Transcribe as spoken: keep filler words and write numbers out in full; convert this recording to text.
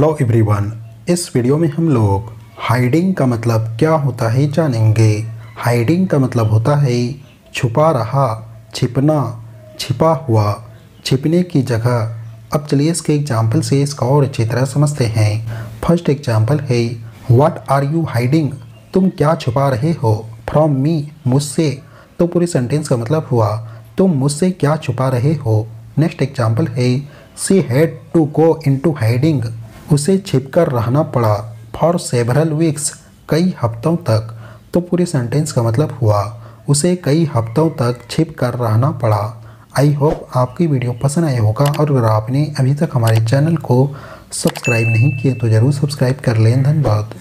Hello everyone, इस video में हम लोग हाइडिंग का मतलब क्या होता है जानेंगे। हाइडिंग का मतलब होता है छुपा रहा, छिपना, छिपा हुआ, छिपने की जगह। अब चलिए इसके एग्जाम्पल से इसका और अच्छी तरह समझते हैं। फर्स्ट एग्जाम्पल है, व्हाट आर यू हाइडिंग, तुम क्या छुपा रहे हो। फ्रॉम मी, मुझसे, तो पूरे सेंटेंस का मतलब हुआ तुम मुझसे क्या छुपा रहे हो। नेक्स्ट एग्जाम्पल है, she had to go into hiding, उसे छिपकर रहना पड़ा। फॉर सेवरल वीक्स, कई हफ्तों तक, तो पूरे सेंटेंस का मतलब हुआ उसे कई हफ्तों तक छिप कर रहना पड़ा। आई होप आपकी वीडियो पसंद आया होगा, और अगर आपने अभी तक हमारे चैनल को सब्सक्राइब नहीं किया तो ज़रूर सब्सक्राइब कर लें। धन्यवाद।